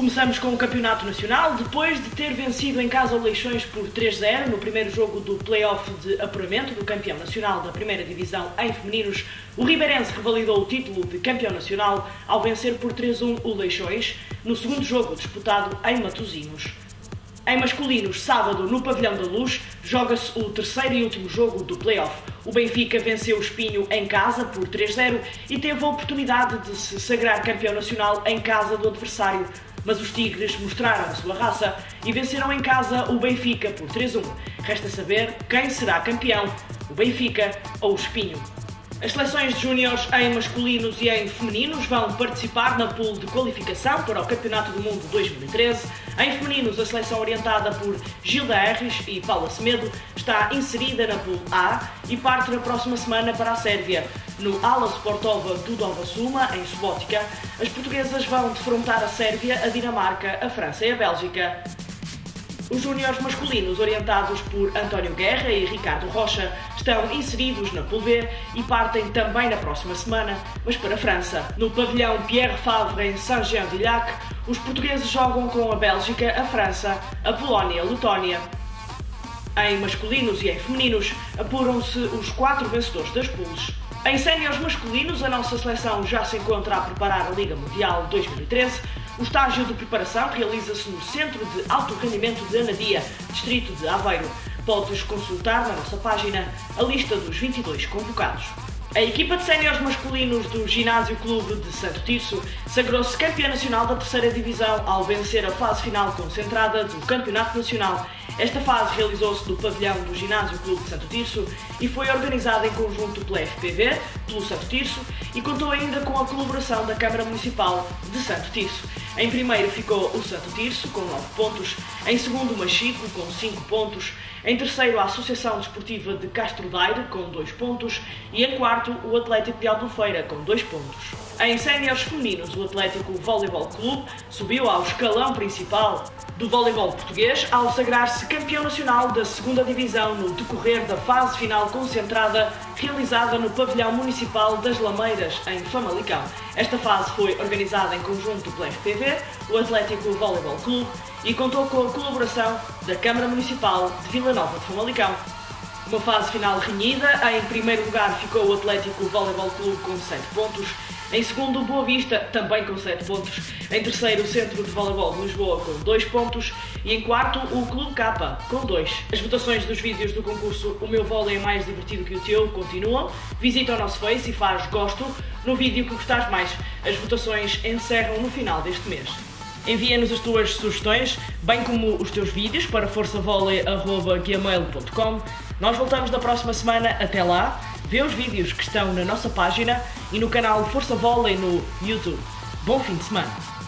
Começamos com o Campeonato Nacional. Depois de ter vencido em casa o Leixões por 3-0 no primeiro jogo do play-off de apuramento do campeão nacional da primeira divisão em femininos, o Ribeirense revalidou o título de campeão nacional ao vencer por 3-1 o Leixões no segundo jogo disputado em Matosinhos. Em masculinos, sábado, no Pavilhão da Luz, joga-se o terceiro e último jogo do play-off. O Benfica venceu o Espinho em casa por 3-0 e teve a oportunidade de se sagrar campeão nacional em casa do adversário, mas os Tigres mostraram a sua raça e venceram em casa o Benfica por 3-1. Resta saber quem será campeão, o Benfica ou o Espinho. As seleções de júniores em masculinos e em femininos vão participar na pool de qualificação para o Campeonato do Mundo 2013. Em femininos, a seleção orientada por Gilda Herres e Paula Semedo está inserida na pool A e parte na próxima semana para a Sérvia. No Ala Sportova Tudova Suma, em Subotica, as portuguesas vão defrontar a Sérvia, a Dinamarca, a França e a Bélgica. Os júniores masculinos, orientados por António Guerra e Ricardo Rocha, estão inseridos na Pool B e partem também na próxima semana, mas para a França. No pavilhão Pierre Favre, em Saint-Jean-d'Ilhac, os portugueses jogam com a Bélgica, a França, a Polónia e a Letónia. Em masculinos e em femininos, apuram-se os 4 vencedores das pools. Em séniores masculinos, a nossa seleção já se encontra a preparar a Liga Mundial 2013. O estágio de preparação realiza-se no Centro de Alto Rendimento de Anadia, distrito de Aveiro. Podes consultar na nossa página a lista dos 22 convocados. A equipa de séniores masculinos do Ginásio Clube de Santo Tirso sagrou-se campeã nacional da terceira divisão ao vencer a fase final concentrada do Campeonato Nacional. Esta fase realizou-se no pavilhão do Ginásio Clube de Santo Tirso e foi organizada em conjunto pela FPV, pelo Santo Tirso, e contou ainda com a colaboração da Câmara Municipal de Santo Tirso. Em primeiro ficou o Santo Tirso, com 9 pontos, em segundo o Machico, com 5 pontos, em terceiro a Associação Desportiva de Castro Daire, com 2 pontos, e em quarto o Atlético de Aldofeira, com 2 pontos. Em séniores femininos, o Atlético Volleyball Clube subiu ao escalão principal do voleibol português ao sagrar-se campeão nacional da 2ª Divisão no decorrer da fase final concentrada realizada no Pavilhão Municipal das Lameiras, em Famalicão. Esta fase foi organizada em conjunto pela FPV, o Atlético Volleyball Clube, e contou com a colaboração da Câmara Municipal de Vila Nova de Famalicão. Uma fase final renhida, em primeiro lugar ficou o Atlético Volleyball Clube com 7 pontos, em segundo, Boa Vista, também com 7 pontos. Em terceiro, o Centro de Voleibol de Lisboa, com 2 pontos. E em quarto, o Clube K, com 2. As votações dos vídeos do concurso O Meu Vôlei é Mais Divertido Que o Teu continuam. Visita o nosso Face e faz gosto no vídeo que gostares mais. As votações encerram no final deste mês. Envia-nos as tuas sugestões, bem como os teus vídeos, para forçavôlei@gmail.com. Nós voltamos na próxima semana. Até lá, vê os vídeos que estão na nossa página e no canal Força Volley no YouTube. Bom fim de semana!